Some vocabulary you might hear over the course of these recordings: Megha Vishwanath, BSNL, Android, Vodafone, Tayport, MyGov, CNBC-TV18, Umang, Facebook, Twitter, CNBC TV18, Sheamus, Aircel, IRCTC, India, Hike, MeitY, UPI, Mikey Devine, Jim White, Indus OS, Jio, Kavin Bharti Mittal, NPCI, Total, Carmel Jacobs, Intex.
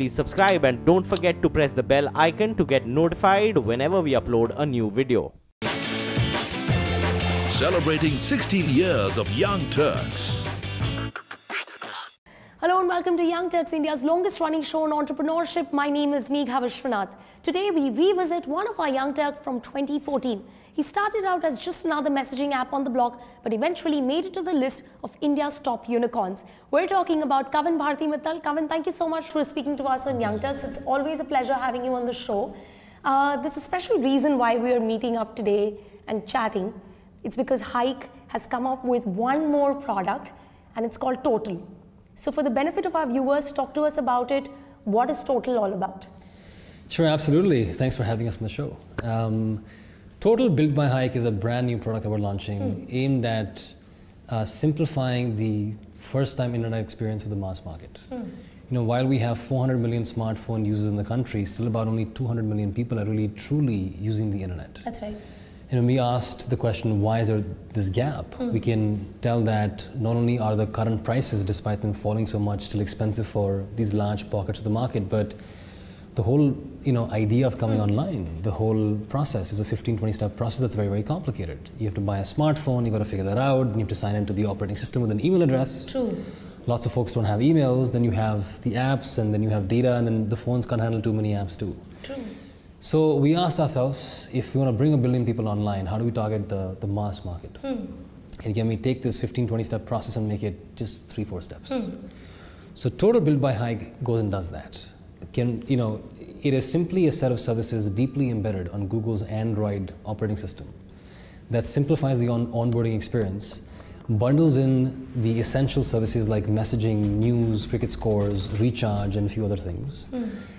please subscribe and don't forget to press the bell icon to get notified whenever we upload a new video. Celebrating 16 years of Young Turks. Hello and welcome to Young Turks, India's longest running show on entrepreneurship. My name is Megha Vishwanath. Today we revisit one of our Young Turks from 2014. He started out as just another messaging app on the block, but eventually made it to the list of India's top unicorns. We're talking about Kavin Bharti Mittal. Kavin, thank you so much for speaking to us on Young Turks. It's always a pleasure having you on the show. There's a special reason why we are meeting up today and chatting. It's because Hike has come up with one more product and it's called Total. So for the benefit of our viewers, talk to us about it. What is Total all about? Sure, absolutely. Thanks for having us on the show. Total built by Hike is a brand new product that we're launching aimed at simplifying the first-time internet experience for the mass market. You know, while we have 400 million smartphone users in the country, still about only 200 million people are really truly using the internet. That's right. And we asked the question, why is there this gap? We can tell that not only are the current prices, despite them falling so much, still expensive for these large pockets of the market, but the whole idea of coming online, the whole process is a 15-20 step process that's very, very complicated. You have to buy a smartphone, you've got to figure that out, and you have to sign into the operating system with an email address. True. Lots of folks don't have emails, then you have the apps, and then you have data, and then the phones can't handle too many apps too. True. So we asked ourselves, if we want to bring a billion people online, how do we target the mass market? And can we take this 15-20 step process and make it just 3-4 steps? So Total built by Hike goes and does that. It is simply a set of services deeply embedded on Google's Android operating system that simplifies the onboarding experience, bundles in the essential services like messaging, news, cricket scores, recharge, and a few other things,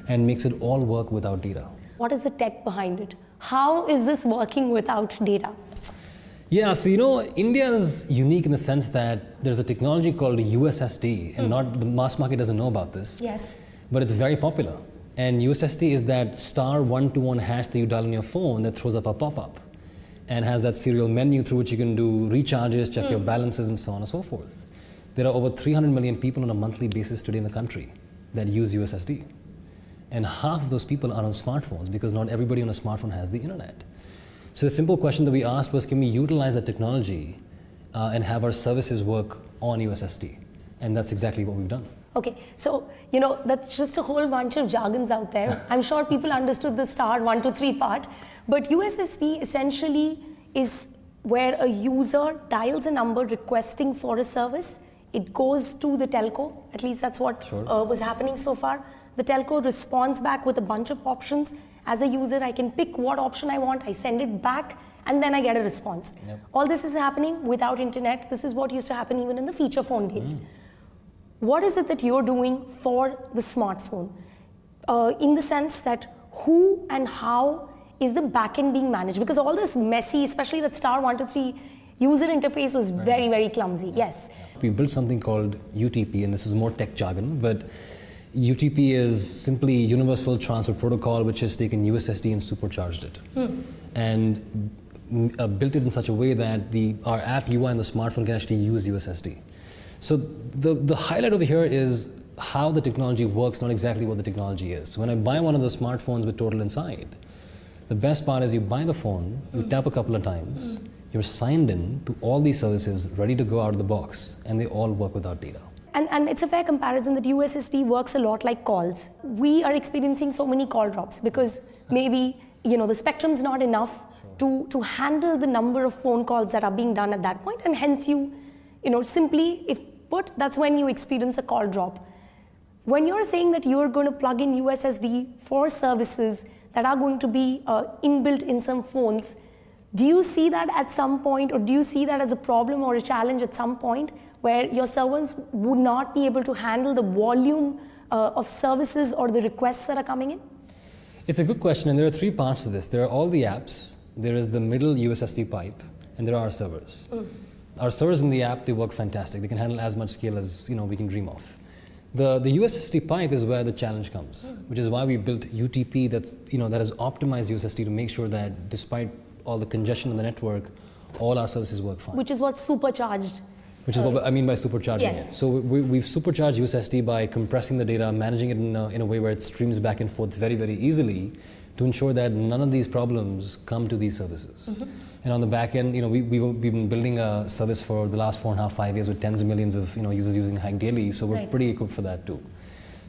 and makes it all work without data. What is the tech behind it? How is this working without data? Yeah, so India is unique in the sense that there's a technology called USSD, and the mass market doesn't know about this. Yes. But it's very popular. And USSD is that *121 hash that you dial on your phone that throws up a pop-up and has that serial menu through which you can do recharges, check your balances, and so on and so forth. There are over 300 million people on a monthly basis today in the country that use USSD. And half of those people are on smartphones because not everybody on a smartphone has the internet. So the simple question that we asked was, can we utilize that technology and have our services work on USSD? And that's exactly what we've done. Okay, so, that's just a whole bunch of jargons out there. I'm sure people understood the *123 part, but USSD essentially is where a user dials a number requesting for a service. It goes to the telco, at least that's what was happening so far. The telco responds back with a bunch of options. As a user, I can pick what option I want, I send it back, and then I get a response. Yep. All this is happening without internet. This is what used to happen even in the feature phone days. What is it that you're doing for the smartphone? In the sense that who and how is the backend being managed? Because all this messy, especially that *123 user interface was very, very clumsy. Yes. We built something called UTP, and this is more tech jargon, but UTP is simply Universal Transfer Protocol, which has taken USSD and supercharged it. And built it in such a way that our app UI and the smartphone can actually use USSD. So the highlight over here is how the technology works, not exactly what the technology is. So when I buy one of the smartphones with Total inside, the best part is you buy the phone, you tap a couple of times, you're signed in to all these services ready to go out of the box, and they all work without data. And it's a fair comparison that USSD works a lot like calls. We are experiencing so many call drops because maybe the spectrum's not enough to handle the number of phone calls that are being done at that point, and hence you simply that's when you experience a call drop. When you're saying that you're going to plug in USSD for services that are going to be inbuilt in some phones, do you see that at some point, or do you see that as a problem or a challenge at some point where your servers would not be able to handle the volume of services or the requests that are coming in? It's a good question, and there are three parts to this. There are all the apps, there is the middle USSD pipe, and there are our servers. Our servers in the app, they work fantastic. They can handle as much scale as we can dream of. The USSD pipe is where the challenge comes, which is why we built UTP that has optimized USSD to make sure that despite all the congestion in the network, all our services work fine. Which is what's supercharged. Which is what I mean by supercharging it. So we've supercharged USSD by compressing the data, managing it in a way where it streams back and forth very, very easily to ensure that none of these problems come to these services. And on the back end, we've been building a service for the last 4.5, 5 years with tens of millions of users using Hike daily, so we're pretty equipped for that too.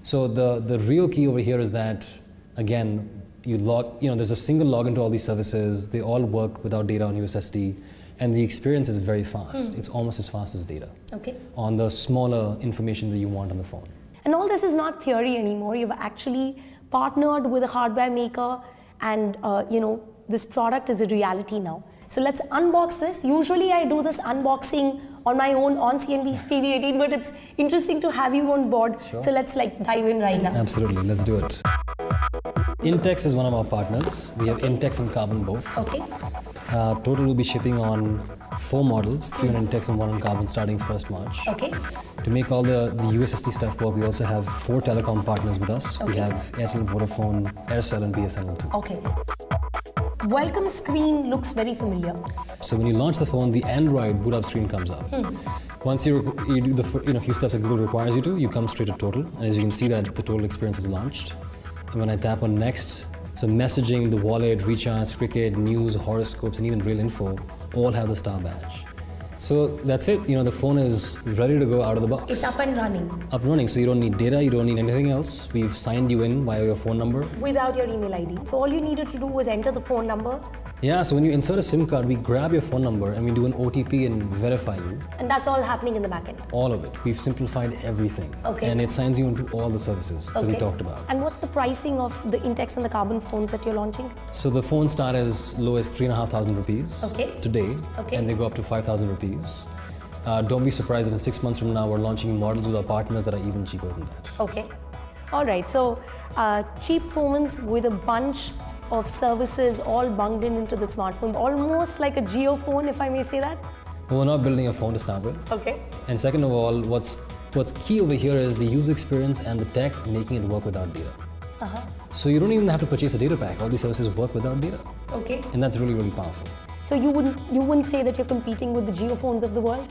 So the real key over here is that, again, you log, there's a single login to all these services, they all work without data on USSD, and the experience is very fast. It's almost as fast as data on the smaller information that you want on the phone. And all this is not theory anymore. You've actually partnered with a hardware maker, and this product is a reality now. So let's unbox this. Usually I do this unboxing on my own on CNBC-TV18, but it's interesting to have you on board. So let's dive in right now. Absolutely, let's do it. Intex is one of our partners. We have Intex and Karbonn both. Total will be shipping on 4 models, 3 on Intex and 1 on Karbonn, starting 1st March. To make all the USSD stuff work, we also have 4 telecom partners with us. We have Airtel, Vodafone, Aircel, and BSNL too. Welcome screen looks very familiar. So when you launch the phone, the Android boot up screen comes up. Once you do the few steps that Google requires you to, you come straight to Total, and as you can see that the Total experience is launched. And when I tap on next, so messaging, the wallet, recharge, cricket, news, horoscopes, and even real info all have the star badge. So that's it. The phone is ready to go out of the box. It's up and running. Up and running. So you don't need data. You don't need anything else. We've signed you in via your phone number. Without your email ID. So all you needed to do was enter the phone number. Yeah. So when you insert a SIM card, we grab your phone number and we do an OTP and verify you. And that's all happening in the back end. All of it. We've simplified everything. And it signs you into all the services that we talked about. And what's the pricing of the Intex and the Karbonn phones that you're launching? So the phones start as low as 3,500 rupees today, and they go up to 5,000 rupees. Don't be surprised if in 6 months from now we're launching models with our partners that are even cheaper than that. Alright, so cheap phones with a bunch of services all bunged in into the smartphone, almost like a Jio phone, if I may say that. Well, we're not building a phone to start with. And second of all, what's key over here is the user experience and the tech making it work without data. So you don't even have to purchase a data pack. All these services work without data. And that's really, really powerful. So you wouldn't say that you're competing with the geophones of the world?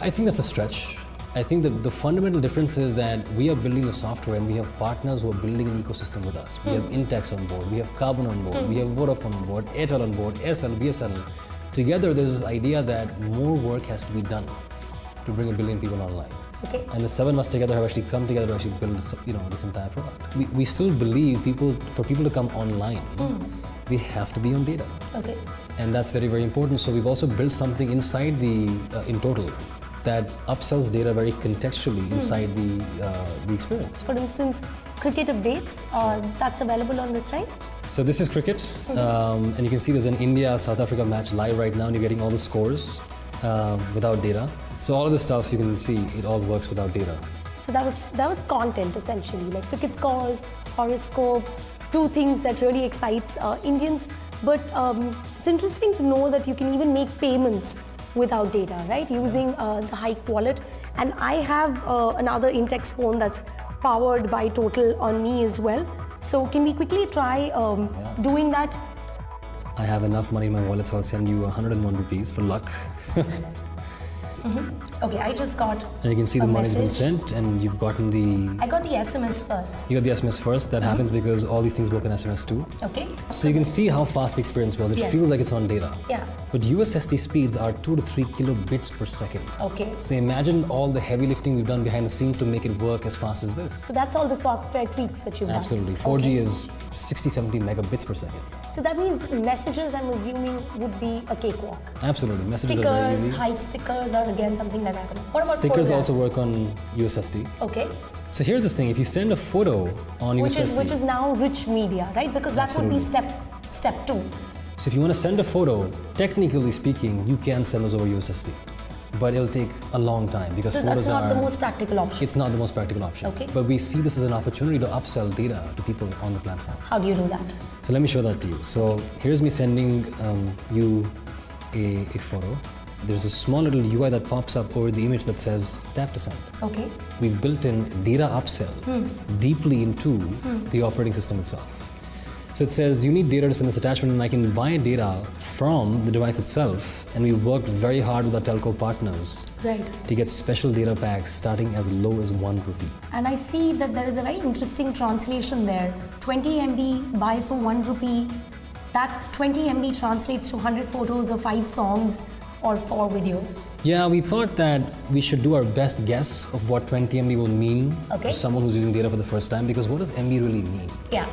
I think that's a stretch. I think that the fundamental difference is that we are building the software and we have partners who are building an ecosystem with us. We have Intex on board, we have Karbonn on board, we have Vodafone on board, Airtel on board, Aircel, BSNL. Together there's this idea that more work has to be done to bring 1 billion people online. And the 7 of us together have actually come together to actually build this entire product. We still believe for people to come online, they have to be on data. And that's very, very important. So we've also built something inside in Total that upsells data very contextually inside the experience. For instance, cricket updates, that's available on this, right? So this is cricket, and you can see there's an India-South Africa match live right now, and you're getting all the scores without data. So all of this stuff, you can see, it all works without data. So that was content, essentially, like cricket scores, horoscope, 2 things that really excites Indians. But it's interesting to know that you can even make payments without data, right? Using the Hike wallet. And I have another Intex phone that's powered by Total on me as well. So can we quickly try doing that? I have enough money in my wallet, so I'll send you 101 rupees for luck. Okay, I just got and you can see the money's been sent, and you've gotten the... I got the SMS first. You got the SMS first. That happens because all these things work in SMS too. So you can see how fast the experience was. It feels like it's on data. But USSD speeds are 2 to 3 kilobits per second. So imagine all the heavy lifting we've done behind the scenes to make it work as fast as this. So that's all the software tweaks that you've done. Absolutely. 4G is 60, 70 megabits per second. So that means messages, I'm assuming, would be a cakewalk. Absolutely. Messages stickers, are very easy. Hike stickers are again something that happens. What about stickers photographs? Also work on USSD. So here's this thing, if you send a photo on USSD... Which is now rich media, right? Because that would be step 2. So if you want to send a photo, technically speaking, you can send those over USSD. But it'll take a long time because photos are... So that's not the most practical option. It's not the most practical option. But we see this as an opportunity to upsell data to people on the platform. How do you do that? So let me show that to you. So here's me sending you a photo. There's a small little UI that pops up over the image that says tap to send. We've built in data upsell deeply into the operating system itself. So it says you need data to send this attachment, and I can buy data from the device itself. And we worked very hard with our telco partners to get special data packs starting as low as 1 rupee. And I see that there is a very interesting translation there. 20 MB, buy for 1 rupee. That 20 MB translates to 100 photos or 5 songs or 4 videos. Yeah, we thought that we should do our best guess of what 20 MB will mean to someone who's using data for the first time, because what does MB really mean? Yeah.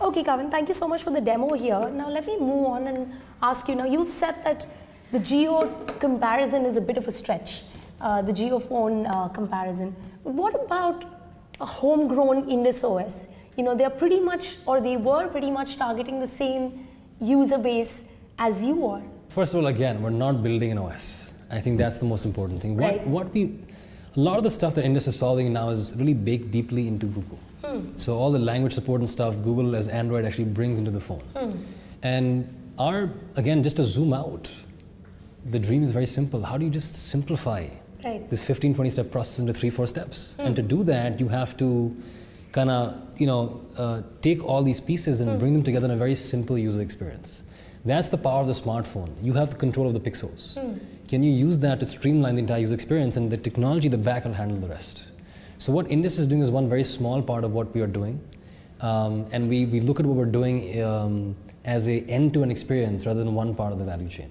Okay, Kavin, thank you so much for the demo here. Now let me move on and ask you, now you've said that the geo comparison is a bit of a stretch, the geophone comparison. What about a homegrown Indus OS? You know, they're pretty much, or they were pretty much targeting the same user base as you are. First of all, again, we're not building an OS. I think that's the most important thing. A lot of the stuff that Indus is solving now is really baked deeply into Google. So all the language support and stuff, Google as Android actually brings into the phone. And our, again, just to zoom out, the dream is very simple. How do you just simplify this 15, 20 step process into 3, 4 steps? And to do that, you have to kind of, you know, take all these pieces and bring them together in a very simple user experience. That's the power of the smartphone. You have the control of the pixels. Can you use that to streamline the entire user experience, and the technology, the back will handle the rest. So what Indus is doing is one very small part of what we are doing. And we look at what we're doing as an end-to-end experience rather than one part of the value chain.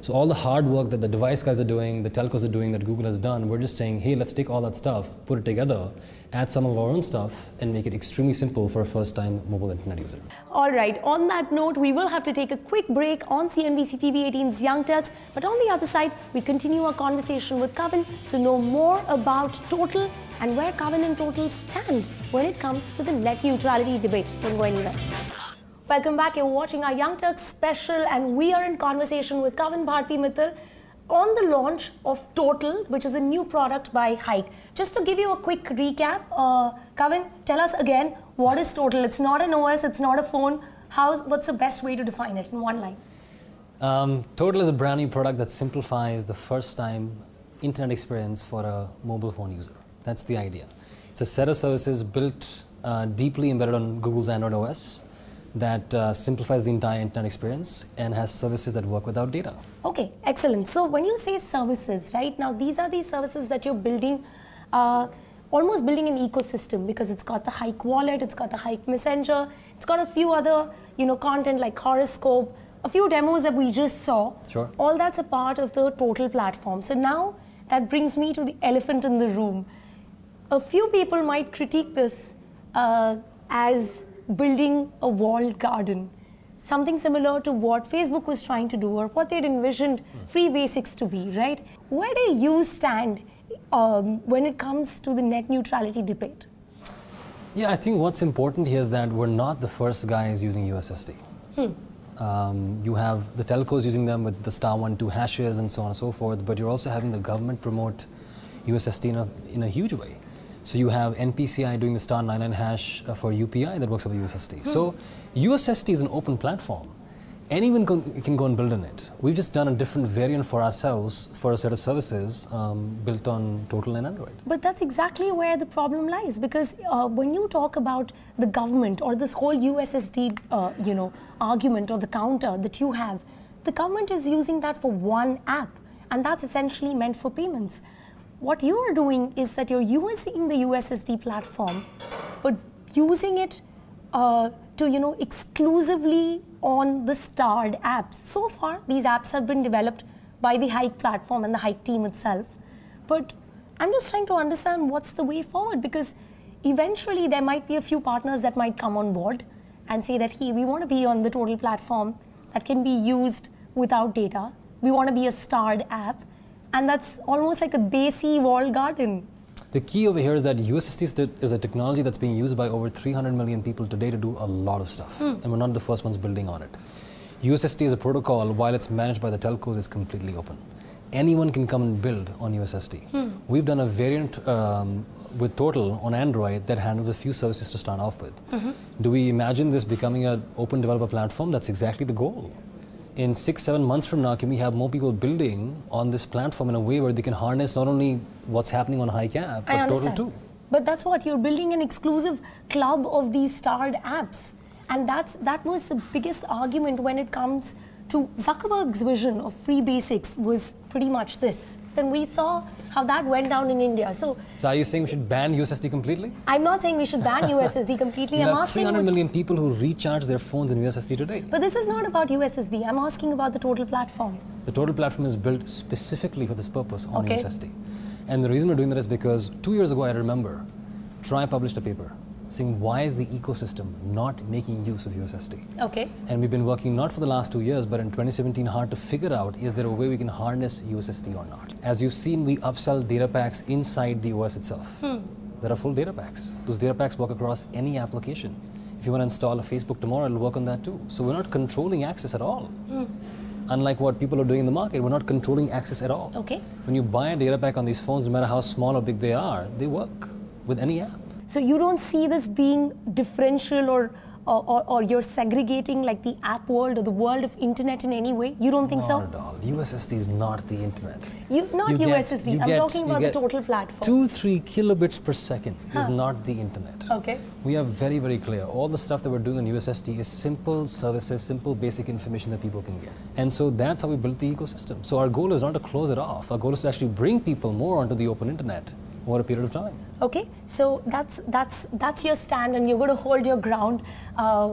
So all the hard work that the device guys are doing, the telcos are doing, that Google has done, we're just saying, hey, let's take all that stuff, put it together, add some of our own stuff, and make it extremely simple for a first-time mobile internet user. All right, on that note, we will have to take a quick break on CNBC TV18's Young Turks, but on the other side, we continue our conversation with Kavin to know more about Total and where Kavin and Total stand when it comes to the net neutrality debate. Don't go anywhere. Welcome back, you're watching our Young Turks special, and we are in conversation with Kavin Bharti Mittal on the launch of Total, which is a new product by Hike. Just to give you a quick recap, Kavin, tell us again, what is Total? It's not an OS, it's not a phone. What's the best way to define it in one line? Total is a brand new product that simplifies the first time internet experience for a mobile phone user. That's the idea. It's a set of services built deeply embedded on Google's Android OS that simplifies the entire internet experience and has services that work without data. Okay, excellent. So when you say services, right, now these are the services that you're building, almost building an ecosystem, because it's got the Hike wallet, it's got the Hike messenger, it's got a few other, you know, content like horoscope, a few demos that we just saw. Sure. All that's a part of the Total platform. So now that brings me to the elephant in the room. A few people might critique this as building a walled garden, something similar to what Facebook was trying to do, or what they'd envisioned free basics to be, right? Where do you stand when it comes to the net neutrality debate? Yeah, I think what's important here is that we're not the first guys using USSD. You have the telcos using them with the *12 hashes and so on and so forth, but you're also having the government promote USSD in a huge way. So you have NPCI doing the *99 hash for UPI that works over USSD. So USSD is an open platform. Anyone can go and build on it. We've just done a different variant for ourselves for a set of services built on Total and Android. But that's exactly where the problem lies, because when you talk about the government or this whole USSD you know, argument or the counter that you have, the government is using that for one app, and that's essentially meant for payments. What you are doing is that you're using the USSD platform, but using it to, you know, exclusively on the starred apps. So far, these apps have been developed by the Hike platform and the Hike team itself. But I'm just trying to understand what's the way forward, because eventually there might be a few partners that might come on board and say that, hey, we want to be on the Total platform that can be used without data. We want to be a starred app. And that's almost like a desi walled garden. The key over here is that USSD is a technology that's being used by over 300 million people today to do a lot of stuff. And we're not the first ones building on it. USSD as a protocol, while it's managed by the telcos, is completely open. Anyone can come and build on USSD. We've done a variant with Total on Android that handles a few services to start off with. Do we imagine this becoming an open developer platform? That's exactly the goal. In 6-7 months from now, can we have more people building on this platform in a way where they can harness not only what's happening on Hike app, but Total too? But that's what, you're building an exclusive club of these starred apps. And that was the biggest argument when it comes to Zuckerberg's vision of free basics was pretty much this. Then we saw how that went down in India. So are you saying we should ban USSD completely? I'm not saying we should ban USSD completely. I'm asking 300 million people who recharge their phones in USSD today. But this is not about USSD. I'm asking about the Total platform. The Total platform is built specifically for this purpose on USSD. And the reason we're doing that is because 2 years ago, I remember, Try published a paper saying, why is the ecosystem not making use of USSD? Okay. And we've been working not for the last 2 years, but in 2017 hard to figure out, is there a way we can harness USSD or not? As you've seen, we upsell data packs inside the OS itself. There are full data packs. Those data packs work across any application. If you want to install a Facebook tomorrow, it'll work on that too. So we're not controlling access at all. Unlike what people are doing in the market, we're not controlling access at all. Okay. When you buy a data pack on these phones, no matter how small or big they are, they work with any app. So you don't see this being differential or you're segregating like the app world or the world of internet in any way? You don't think so? Not at all. USSD is not the internet. Not USSD. I'm talking about the Total platform. 2-3 kilobits per second is not the internet. Okay. We are very, very clear. All the stuff that we're doing on USSD is simple services, simple basic information that people can get. And so that's how we built the ecosystem. So our goal is not to close it off. Our goal is to actually bring people more onto the open internet over a period of time. Okay, so that's your stand, and you're going to hold your ground. And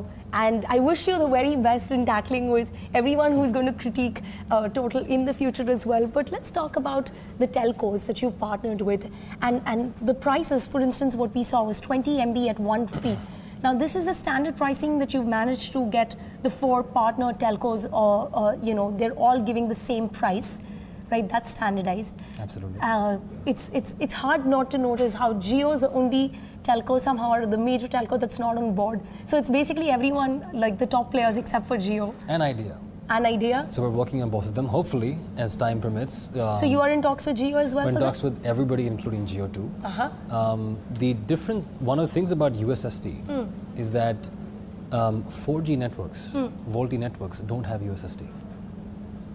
I wish you the very best in tackling with everyone who's going to critique Total in the future as well. But let's talk about the telcos that you've partnered with, and the prices. For instance, what we saw was 20 MB at 1 rupee. Now this is the standard pricing that you've managed to get the 4 partner telcos, or you know, they're all giving the same price. Right, that's standardized. Absolutely. It's hard not to notice how Jio is the only telco somehow, or the major telco that's not on board. So it's basically everyone, like the top players except for Jio. And Idea. And Idea. So we're working on both of them, hopefully, as time permits. So you are in talks with Jio as well? We're in talks with everybody, including Jio too. The difference, one of the things about USSD is that 4G networks, VoLTE networks, don't have USSD.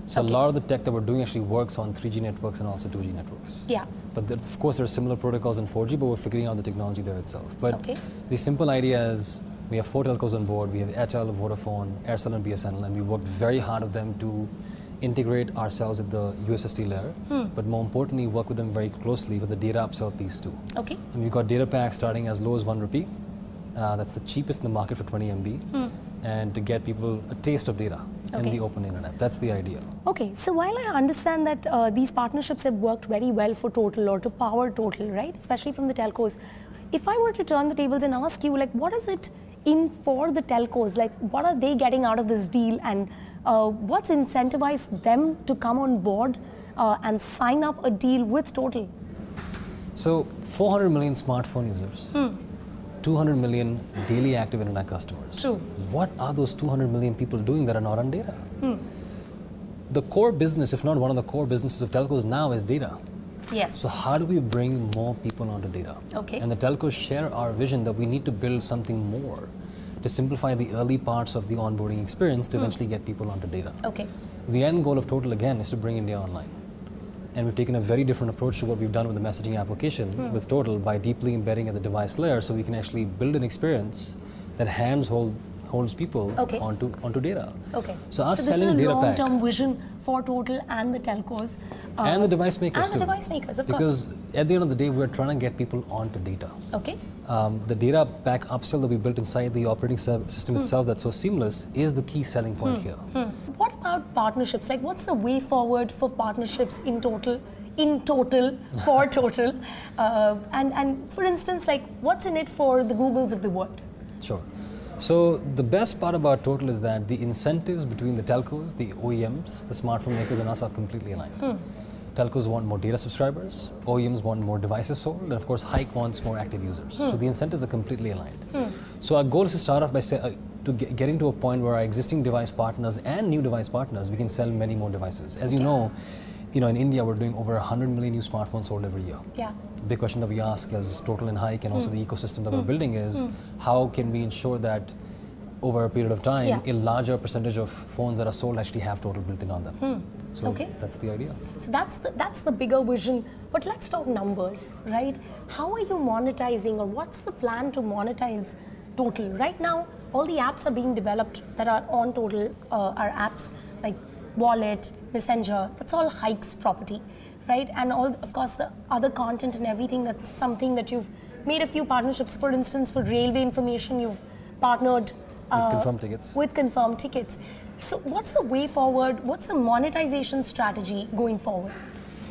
So a lot of the tech that we're doing actually works on 3G networks and also 2G networks. Yeah. But of course there are similar protocols in 4G, but we're figuring out the technology there itself. But the simple idea is we have 4 telcos on board. We have Airtel, Vodafone, Aircel and BSNL, and we worked very hard with them to integrate ourselves at the USSD layer, but more importantly work with them very closely with the data upsell piece too. Okay. And we've got data packs starting as low as 1 rupee. That's the cheapest in the market for 20 MB. And to get people a taste of data in the open internet. That's the idea. Okay, so while I understand that these partnerships have worked very well for Total, or to power Total, right? Especially from the telcos. If I were to turn the tables and ask you, like, what is it in for the telcos? Like, what are they getting out of this deal, and what's incentivized them to come on board and sign up a deal with Total? So 400 million smartphone users. 200 million daily active internet customers. True. What are those 200 million people doing that are not on data? The core business, if not one of the core businesses of telcos now, is data. Yes. So how do we bring more people onto data? Okay. And the telcos share our vision that we need to build something more to simplify the early parts of the onboarding experience to eventually get people onto data. Okay. The end goal of Total, again, is to bring India online. And we've taken a very different approach to what we've done with the messaging application with Total, by deeply embedding at the device layer, so we can actually build an experience that holds people onto data. Okay. So us selling data pack. So this is a long-term vision for Total and the telcos. And the device makers too. And the device makers, of course. Because at the end of the day, we're trying to get people onto data. Okay. The data pack upsell that we built inside the operating system itself, that's so seamless, is the key selling point here. What about partnerships? Like, what's the way forward for partnerships in Total? For Total? And for instance, like, what's in it for the Googles of the world? Sure. So the best part about Total is that the incentives between the telcos, the OEMs, the smartphone makers and us are completely aligned. Telcos want more data subscribers, OEMs want more devices sold, and of course Hike wants more active users. So the incentives are completely aligned. So our goal is to start off by getting to a point where our existing device partners and new device partners, we can sell many more devices. As you know, in India, we're doing over 100 million new smartphones sold every year. Yeah. The big question that we ask as Total and Hike, and also the ecosystem that we're building, is how can we ensure that over a period of time, a larger percentage of phones that are sold actually have Total built in on them. So that's the idea. So that's the bigger vision. But let's talk numbers, right? How are you monetizing, or what's the plan to monetize Total? Right now, all the apps are being developed that are on Total are apps like Wallet, Messenger. That's all Hike's property, right? And all, of course, the other content and everything, that's something that you've made a few partnerships. For instance, for railway information, you've partnered with Confirmed Tickets. So what's the way forward? What's the monetization strategy going forward?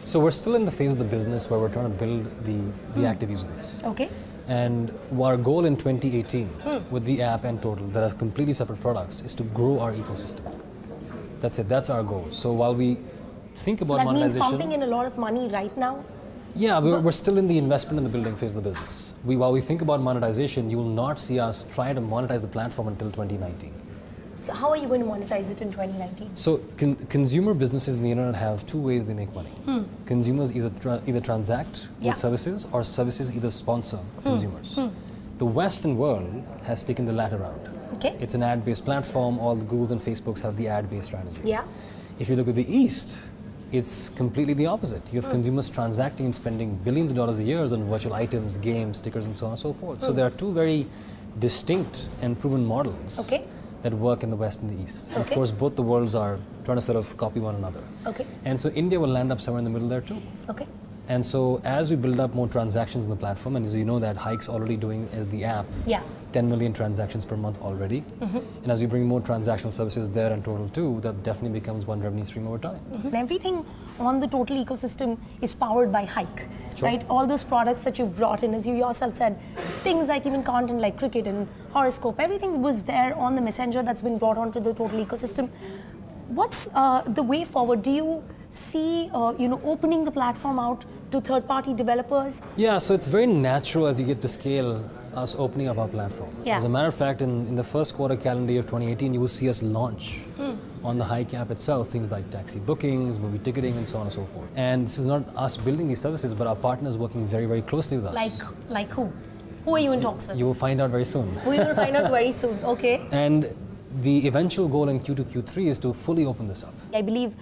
So we're still in the phase of the business where we're trying to build the active user base. Okay. And our goal in 2018 with the app and Total, that are completely separate products, is to grow our ecosystem. That's it. That's our goal. So while we think about monetization, that means pumping in a lot of money right now? Yeah, we're still in the investment and the building phase of the business. While we think about monetization, you will not see us try to monetize the platform until 2019. So how are you going to monetize it in 2019? So consumer businesses in the internet have two ways they make money. Consumers either transact with services, or services either sponsor consumers. The Western world has taken the latter route. Okay. It's an ad-based platform. All the Googles and Facebooks have the ad-based strategy. Yeah. If you look at the East, it's completely the opposite. You have consumers transacting and spending billions of dollars a year on virtual items, games, stickers, and so on and so forth. So there are two very distinct and proven models that work in the West and the East. And of course, both the worlds are trying to sort of copy one another. And so India will land up somewhere in the middle there too. And so as we build up more transactions on the platform, and as you know that Hike's already doing as the app, 10 million transactions per month already. And as we bring more transactional services there and Total too, that definitely becomes one revenue stream over time. Everything on the Total ecosystem is powered by Hike, right? All those products that you've brought in, as you yourself said, things like even content like cricket and horoscope, everything was there on the Messenger that's been brought onto the Total ecosystem. What's the way forward? Do you see, you know, opening the platform out to third-party developers? Yeah, so it's very natural as you get to scale us opening up our platform. As a matter of fact, in the first quarter calendar year of 2018, you will see us launch on the Hike app itself, things like taxi bookings, movie ticketing, and so on and so forth. And this is not us building these services, but our partners working very, very closely with us. Like who? Who are you in talks with? You will find out very soon. We will find out very soon, okay. And the eventual goal in Q2, Q3 is to fully open this up. I believe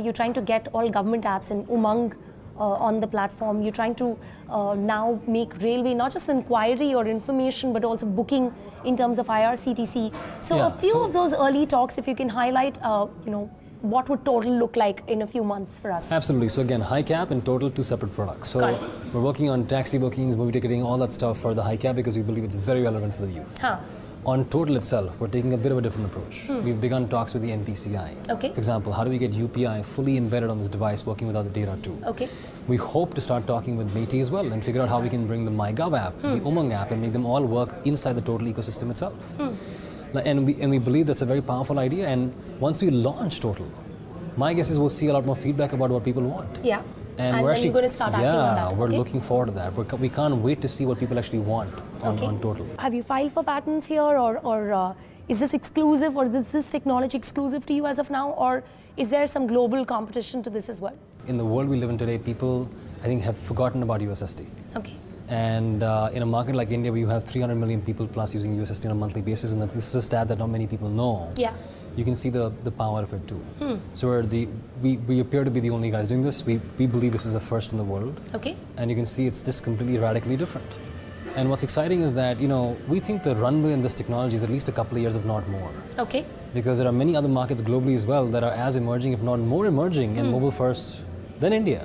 you're trying to get all government apps and Umang on the platform. You're trying to now make railway not just inquiry or information, but also booking in terms of IRCTC. So a few of those early talks, if you can highlight, you know, what would Total look like in a few months for us? Absolutely. So again, Hike app and Total, two separate products. So we're working on taxi bookings, movie ticketing, all that stuff for the Hike app because we believe it's very relevant for the youth. On Total itself, we're taking a bit of a different approach. We've begun talks with the NPCI. For example, how do we get UPI fully embedded on this device working without the data too? We hope to start talking with MeitY as well and figure out how we can bring the MyGov app, the Umang app, and make them all work inside the Total ecosystem itself. And we believe that's a very powerful idea, and once we launch Total, my guess is we'll see a lot more feedback about what people want. And we're actually, you're going to start acting on that. We're looking forward to that. We can't wait to see what people actually want on Total. Have you filed for patents here, or is this exclusive, or is this technology exclusive to you as of now, or is there some global competition to this as well? In the world we live in today, people, I think, have forgotten about USSD. And in a market like India, where you have 300 million people plus using USSD on a monthly basis, and this is a stat that not many people know. You can see the power of it too. So we appear to be the only guys doing this. We believe this is the first in the world. And you can see it's just completely radically different. And what's exciting is that, you know, we think the runway in this technology is at least a couple of years, if not more. Because there are many other markets globally as well that are as emerging, if not more emerging, and mobile first than India.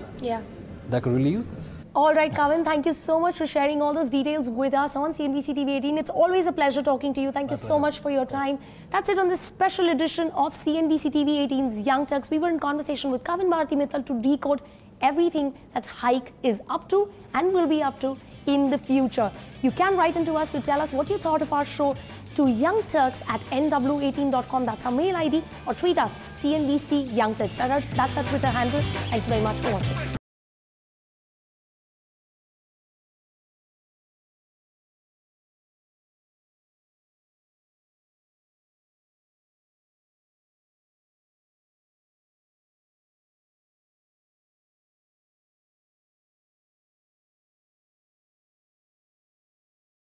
That could really use this. All right, Kavin, thank you so much for sharing all those details with us on CNBC TV18. It's always a pleasure talking to you. Thank you so much for your time. That's it on this special edition of CNBC TV18's Young Turks. We were in conversation with Kavin Bharti Mittal to decode everything that Hike is up to and will be up to in the future. You can write into us to tell us what you thought of our show to youngturks@nw18.com. That's our mail ID, or tweet us, CNBC Young Turks. That's our Twitter handle. Thank you very much for watching.